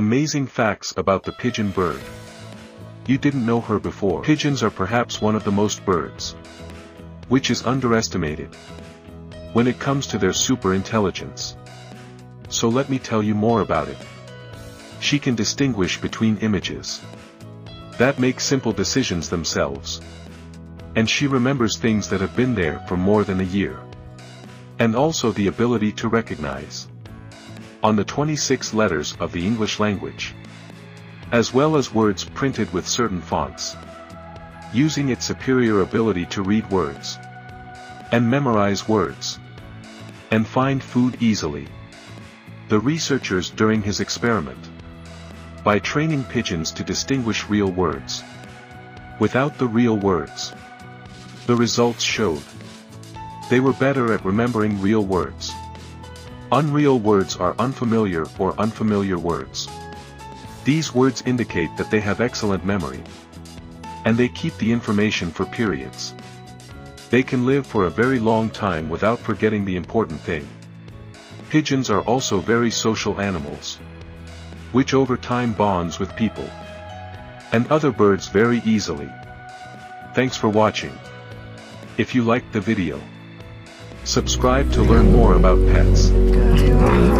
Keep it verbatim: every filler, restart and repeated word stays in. Amazing facts about the pigeon bird. You didn't know her before. Pigeons are perhaps one of the most birds, which is underestimated when it comes to their super intelligence. So let me tell you more about it. She can distinguish between images that make simple decisions themselves. And she remembers things that have been there for more than a year. And also the ability to recognize on the twenty-six letters of the English language, as well as words printed with certain fonts, using its superior ability to read words, and memorize words, and find food easily. The researchers during his experiment, by training pigeons to distinguish real words, without the real words, the results showed, they were better at remembering real words. Unreal words are unfamiliar or unfamiliar words. These words indicate that they have excellent memory, and they keep the information for periods. They can live for a very long time without forgetting the important thing. Pigeons are also very social animals, which over time bonds with people and other birds very easily. Thanks for watching. If you liked the video, subscribe to learn more about pets.